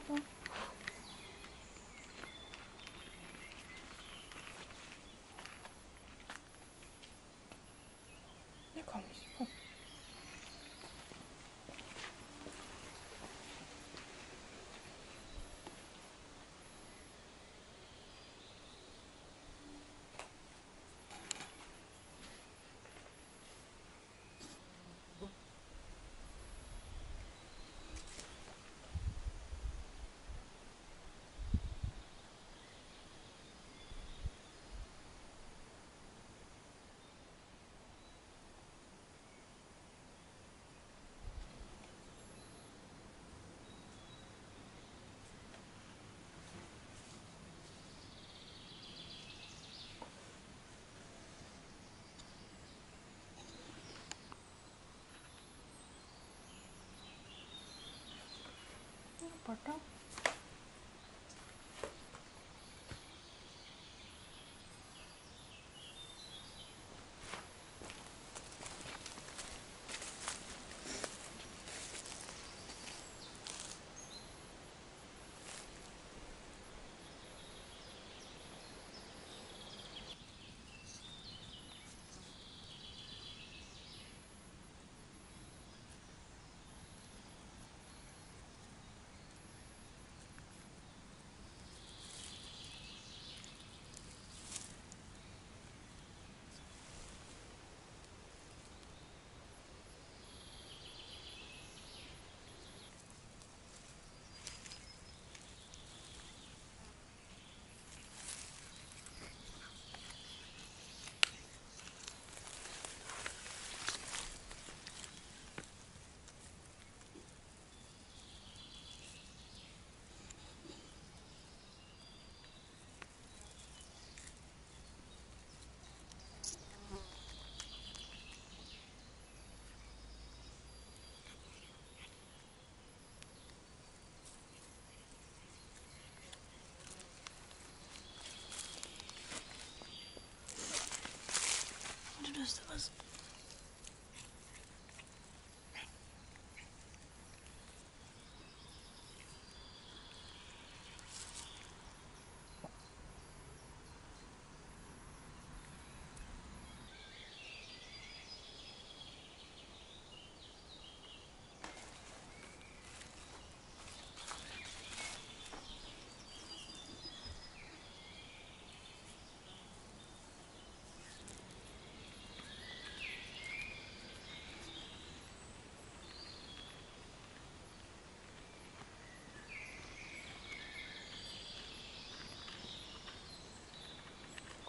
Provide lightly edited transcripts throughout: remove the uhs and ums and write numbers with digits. taką. Потом. Was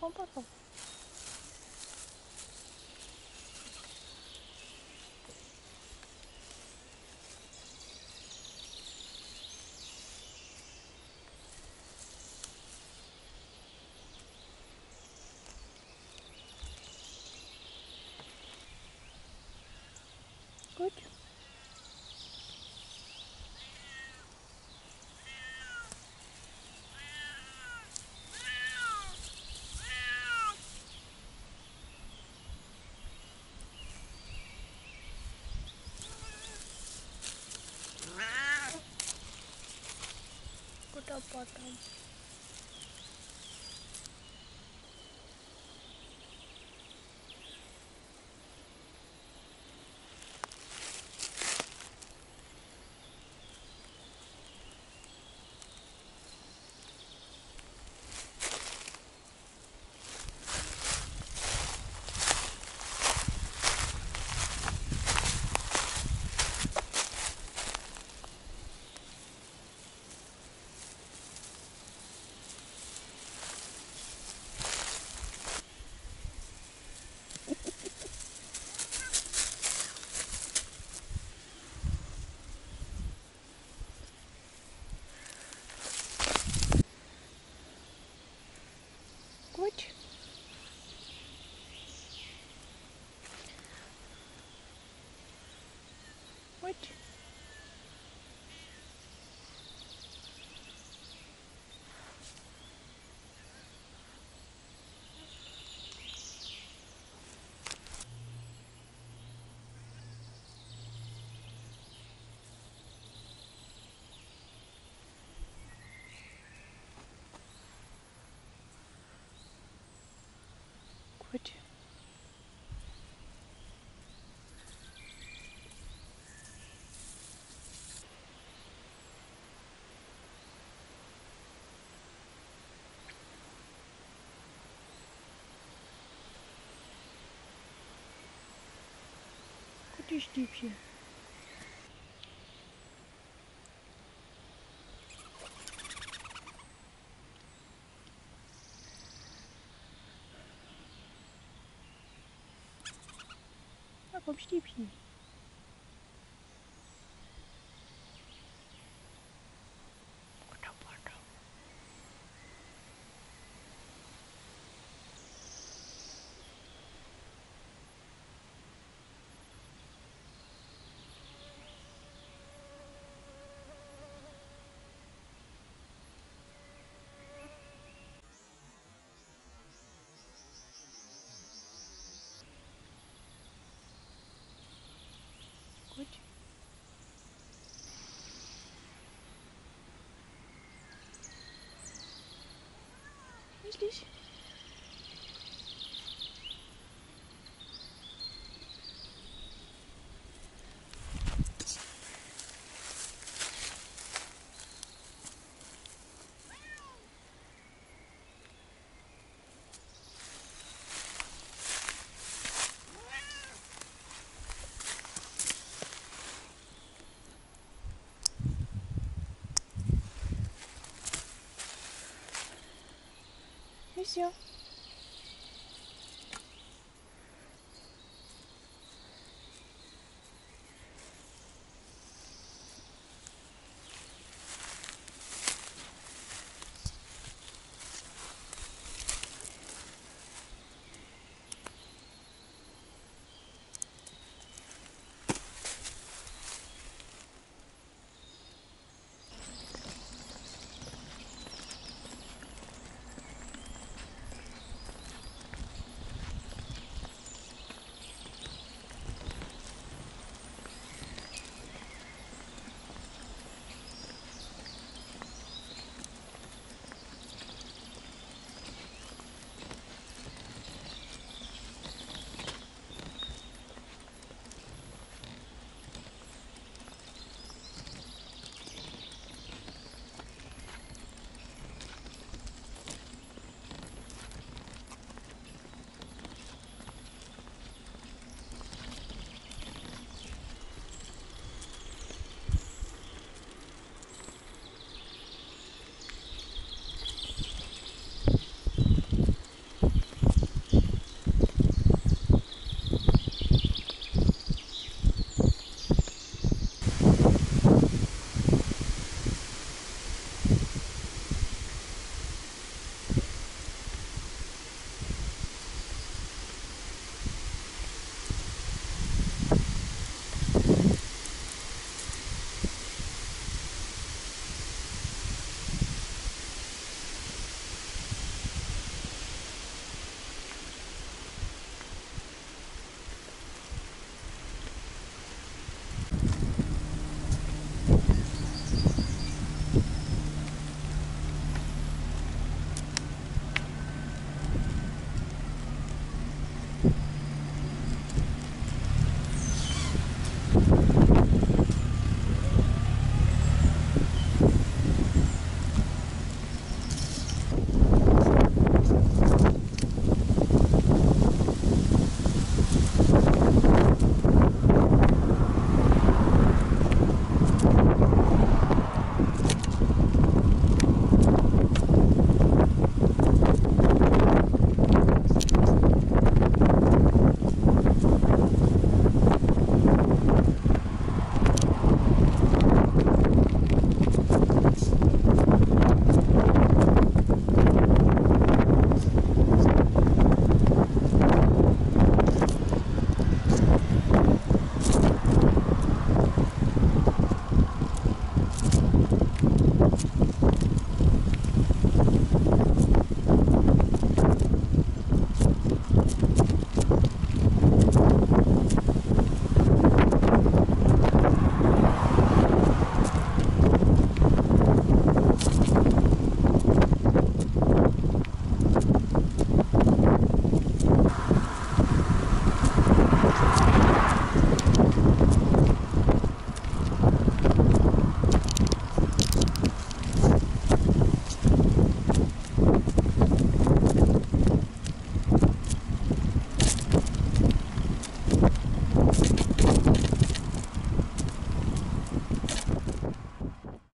Kom, kom, kom. Goed. Потом. Jakiś tipsie. Jakąś tipsie. Myślisz? Все.